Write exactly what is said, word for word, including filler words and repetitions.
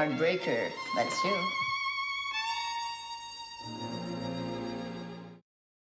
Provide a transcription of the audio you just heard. Heartbreaker. That's you.